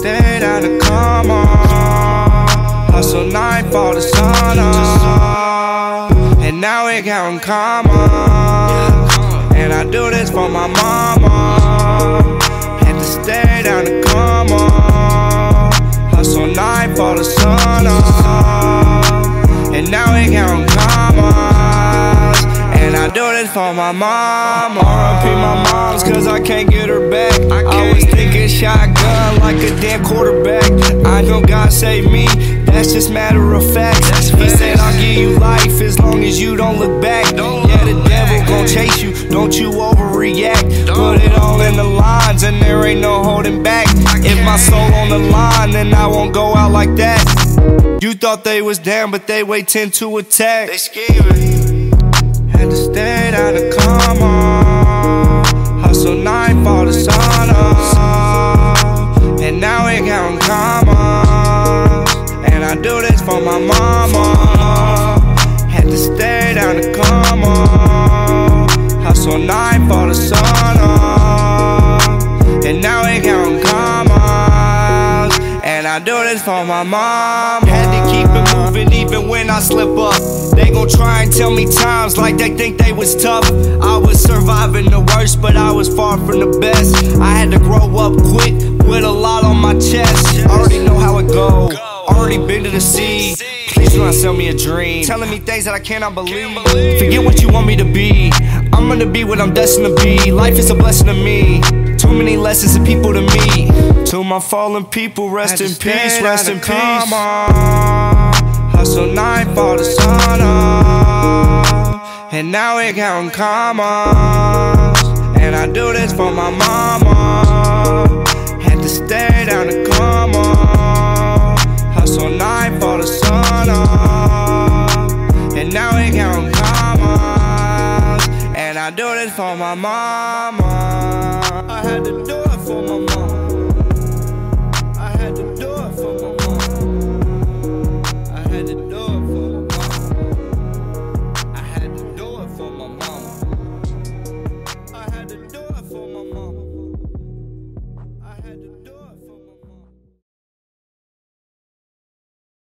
stayed out of coma. Hustle nightfall to sun up, and now we countin' karma. And I do this for my mama. Had to stay down to coma. Hustle nightfall to sun up, and now we countin' karma. And I do this for my mama. R.I.P. my moms, cause I can't get her back. I was thinking shotgun like a damn quarterback. I know God saved me, that's just matter of fact. He said I'll give you life as long as you don't look back. Yeah, the devil gon' chase you, don't you overreact. Put it all in the lines and there ain't no holding back. If my soul on the line, then I won't go out like that. You thought they was down, but they waiting to attack. They scheming. Had to stay down to coma. Hustle nightfall to sun up, and now we countin' commas. And I do this for my mama. Had to stay down to coma. Hustle nightfall to sun up, and now we countin' commas. And I do this for my mama. Had to keep it moving even when I slip up. They gon' try and tell me times like they think they was tough. I was surviving the worst, but I was far from the best. I had to grow up quick with a lot on my chest. Already know how it go, already been to the sea. Please do not sell me a dream, telling me things that I cannot believe. Forget what you want me to be, I'm gonna be what I'm destined to be. Life is a blessing to me, too many lessons and people to meet. To my fallen people, rest in peace, rest in peace. Hustle nightfall to sun up, and now we countin' commas. And I do this for my mama. Had to stay down to coma. Hustle nightfall to sun up, and now we countin' commas. And I do this for my mama. I had to do it for my mama.